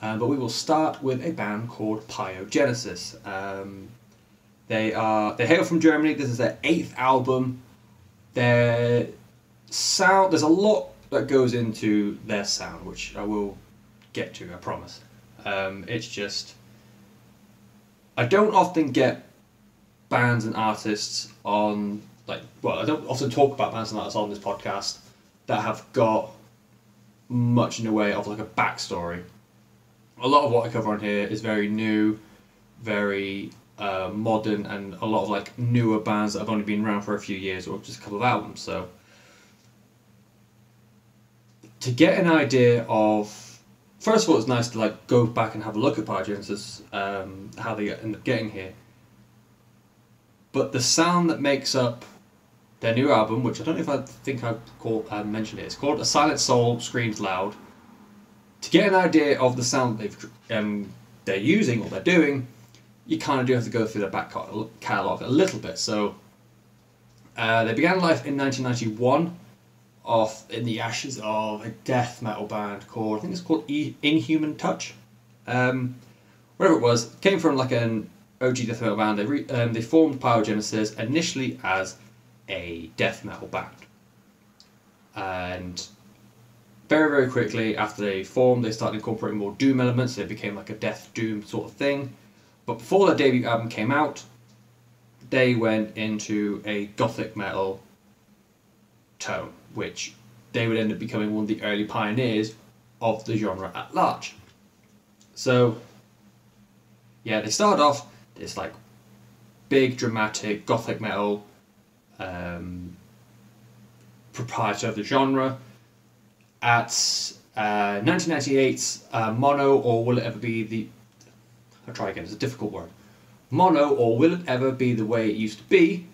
But we will start with a band called Pyogenesis. They hail from Germany. This is their 8th album. Their sound, there's a lot that goes into their sound, which I will get to, I promise. It's just, I don't often get bands and artists on, like, well, I don't often talk about bands and artists on this podcast that have got much in the way of like a backstory. A lot of what I cover on here is very new, very modern, and a lot of like newer bands that have only been around for a few years or just a couple of albums. So to get an idea of, first of all, it's nice to like go back and have a look at Pyogenesis, how they end up getting here. But the sound that makes up their new album, which I don't know if I think I mentioned it, it's called A Silent Soul Screams Loud. To get an idea of the sound they're using or they're doing, you kind of do have to go through their back catalogue a little bit. So they began life in 1991 off in the ashes of a death metal band called, I think it's called E Inhuman Touch. Whatever it was, came from like an OG death metal band. They formed Pyogenesis initially as a death metal band. And very, very quickly after they formed, they started incorporating more doom elements. They became like a death doom sort of thing. But before their debut album came out, they went into a gothic metal tone, which they would end up becoming one of the early pioneers of the genre at large. So yeah, they started off this like big dramatic gothic metal proprietor of the genre. At 1998's Mono or Will It Ever Be the... I'll try again, it's a difficult word. Mono or Will It Ever Be the Way It Used to Be.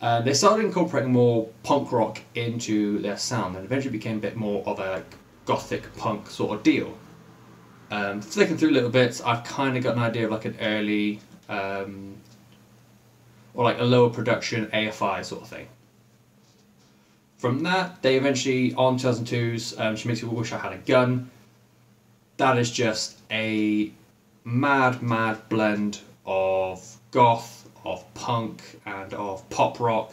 They started incorporating more punk rock into their sound and eventually became a bit more of a like, gothic punk sort of deal. Flicking through little bits, I've kind of got an idea of like an early... or like a lower production AFI sort of thing. From that, they eventually, on 2002's She Makes People Wish I Had a Gun. That is just a mad, mad blend of goth, of punk, and of pop rock.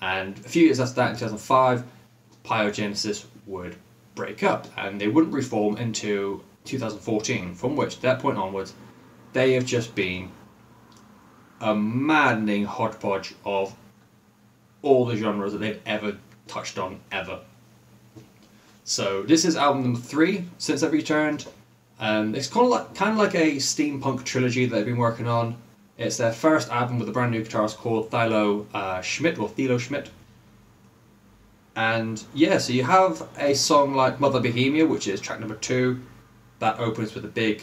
And a few years after that, in 2005, Pyogenesis would break up, and they wouldn't reform until 2014, from which, at that point onwards, they have just been a maddening hodgepodge of all the genres that they've ever touched on, ever. So this is album number 3 since they've returned. It's kind of like a steampunk trilogy that they've been working on. It's their first album with a brand new guitarist called Thilo Schmidt. And yeah, so you have a song like Mother Bohemia, which is track number 2, that opens with a big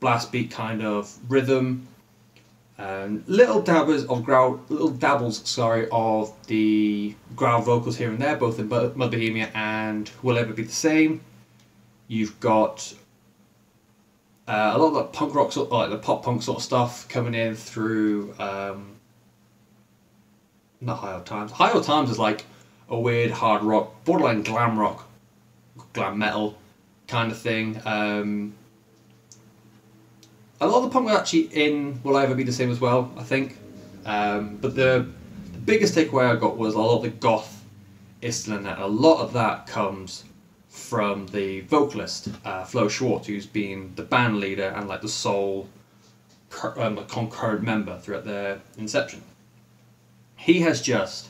blast beat kind of rhythm. Little dabbles of the growl vocals here and there, both in Mother Bohemia and Will Ever Be the Same. You've got a lot of that punk rock sort, like the pop punk sort of stuff, coming in through not High Old Times. High Old Times is like a weird hard rock, borderline glam rock, glam metal kind of thing. A lot of the punk was actually in Will I Ever Be the Same as well, I think. But the biggest takeaway I got was a lot of the goth is still in that. A lot of that comes from the vocalist, Flo Schwartz, who's been the band leader and like the sole concurrent member throughout their inception. He has just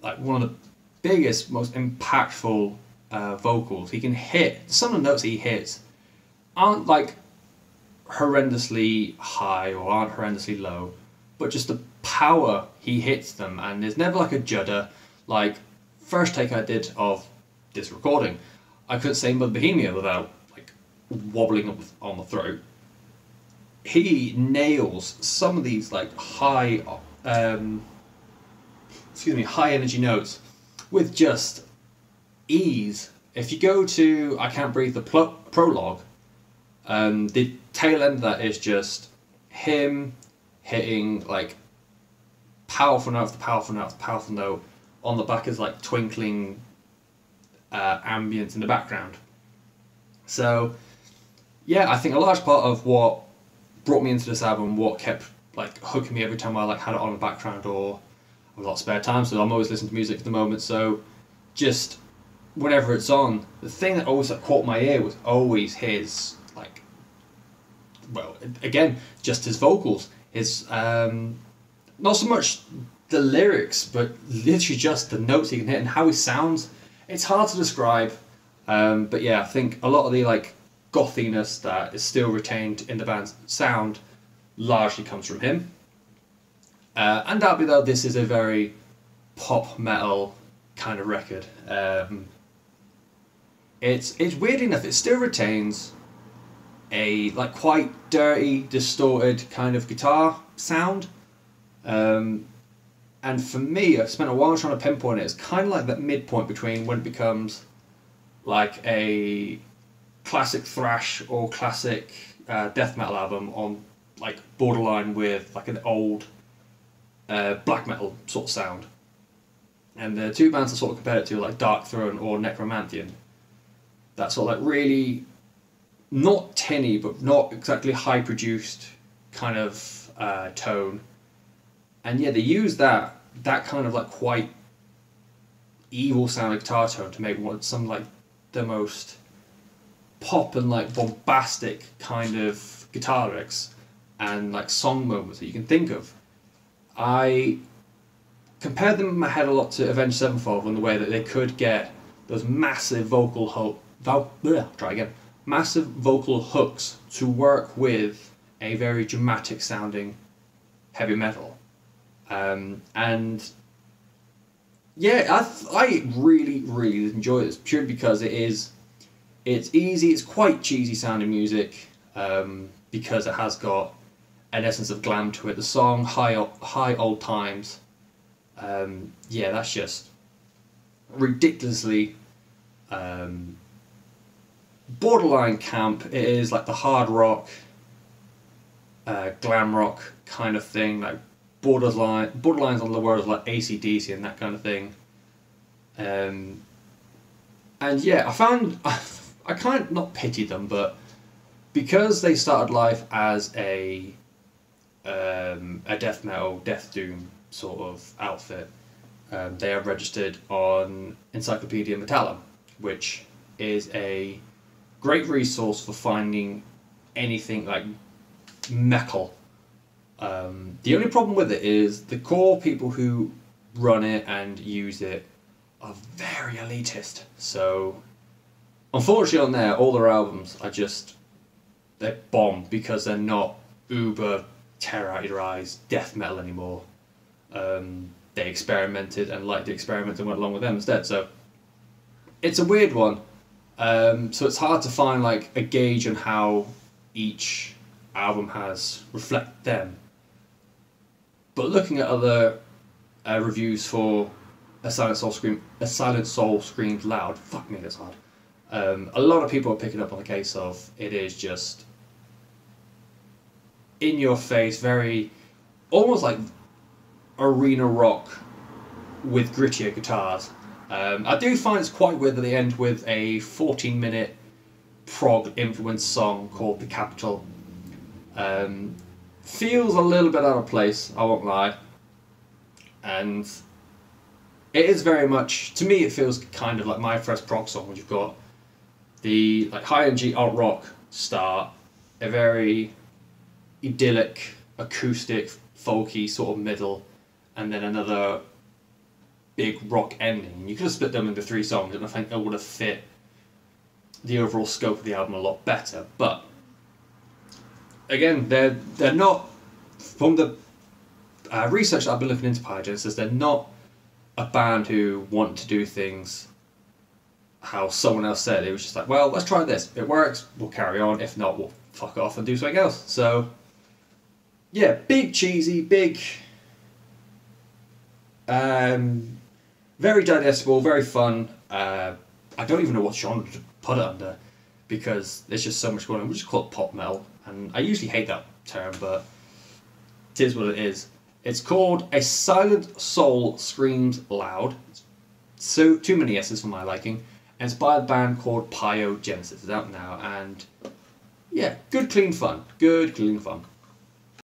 like one of the biggest, most impactful vocals. He can hit, some of the notes he hits aren't like horrendously high or aren't horrendously low, but just the power he hits them, and there's never like a judder. Like first take I did of this recording, I couldn't say Mother Bohemia without like wobbling up on the throat. He nails some of these like high high energy notes with just ease. If you go to I Can't Breathe, the prologue, the tail end of that is just him hitting like powerful note after powerful note after powerful note. On the back is like twinkling ambience in the background. So yeah, I think a large part of what brought me into this album, what kept like hooking me every time I like had it on in the background, or I have a lot of spare time, so I'm always listening to music at the moment, so just whenever it's on, the thing that always like, caught my ear was always his like, well, again, just his vocals, his not so much the lyrics, but literally just the notes he can hit and how he sounds. It's hard to describe, but yeah, I think a lot of the like gothiness that is still retained in the band's sound largely comes from him. Undoubtedly though, this is a very pop metal kind of record. It's weird enough, it still retains a like quite dirty, distorted kind of guitar sound. And for me, I've spent a while trying to pinpoint it. It's kind of like that midpoint between when it becomes like a classic thrash or classic death metal album on like borderline with like an old black metal sort of sound. And the two bands I sort of compared it to, like Darkthrone or Necromantian, that sort of like really not tinny but not exactly high produced kind of tone. And yeah, they use that kind of like quite evil sounding guitar tone to make what some like the most pop and like bombastic kind of guitar licks and like song moments that you can think of. I compared them in my head a lot to Avenged Sevenfold in the way that they could get those massive vocal hooks to work with a very dramatic sounding heavy metal. And yeah, I really enjoy this purely because it's easy, it's quite cheesy sounding music, because it has got an essence of glam to it. The song High Old Times, yeah, that's just ridiculously borderline camp. It is like the hard rock, glam rock kind of thing, like borderlines on the words like AC/DC and that kind of thing. And yeah, I found, I can't not pity them, but because they started life as a death metal, death doom sort of outfit, they are registered on Encyclopedia Metallum, which is a great resource for finding anything like metal. The only problem with it is the core people who run it and use it are very elitist. So, unfortunately, on there, all their albums are just, they're bomb because they're not uber tear out your eyes death metal anymore. They experimented and liked the experiment and went along with them instead. So, it's a weird one. So it's hard to find like a gauge on how each album has reflect them. But looking at other reviews for A Silent Soul Screams Loud, fuck me, that's hard. A lot of people are picking up on the case of it is just in your face, very almost like arena rock with grittier guitars. I do find it's quite weird that they end with a 14-minute prog influenced song called The Capital. Feels a little bit out of place, I won't lie, and it is very much, to me it feels kind of like my first prog song, when you've got the like high energy alt rock start, a very idyllic acoustic folky sort of middle, and then another big rock ending. You could have split them into three songs and I think that would have fit the overall scope of the album a lot better, but again, they're not, from the research that I've been looking into Pyogenesis, they're not a band who want to do things how someone else said. It was just like, well, let's try this. It works, we'll carry on. If not, we'll fuck off and do something else. So, yeah, big cheesy, big, very digestible, very fun. I don't even know what genre to put it under because there's just so much going on. We'll just call it pop metal. And I usually hate that term, but it is what it is. It's called A Silent Soul Screams Loud. So too many S's for my liking. And it's by a band called Pyogenesis. It's out now, and yeah, good clean fun.